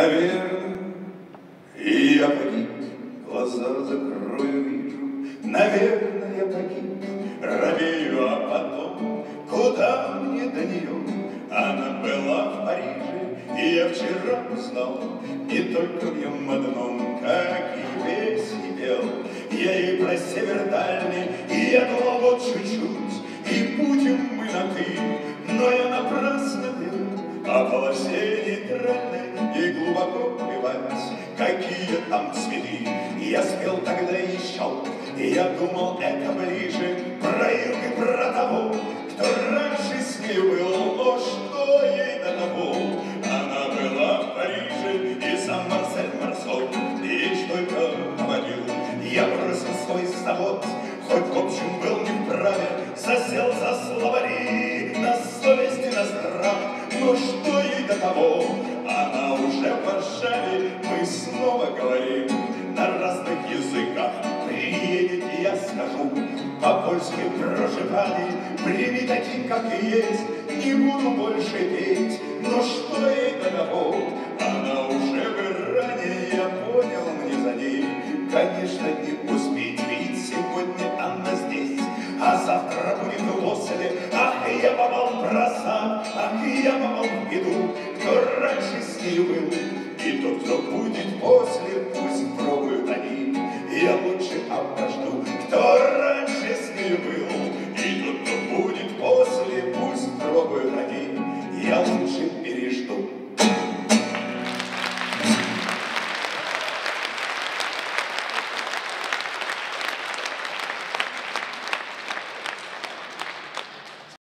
Наверное, и я погиб, глаза закрою, вижу. Наверное, я погиб, робею, а потом, куда мне до нее? Она была в Париже, и я вчера узнал, не только в нем одном, как и весь и пел. Я и про север дальний, и я думал, вот чуть-чуть, и будем мы на «ты», но я напрасно пел. А полосе нейтральной и глубоко плевать, какие там цветы. Я спел тогда еще, и я думал, это ближе, про юг и про того, кто раньше с ней был, но что ей до того. Она была в Париже, и сам Марсель Марсо лишь только наводил. Я бросил свой завод, хоть в общем был не вправе, засел за словари, на совесть и на страх. Но что ей до того? Она уже в Варшаве, мы снова говорим на разных языках. Приедет, и я скажу, по-польски проживали, прими таким, как и есть, не буду больше петь. Но что ей до того? Она уже в Иране, я понял, мне за ней, конечно, не успеть, ведь сегодня она здесь, а завтра будет в Осле. Ах, я попал в просак, ах, я попал в беду, кто раньше с ней был, и тот, кто будет после.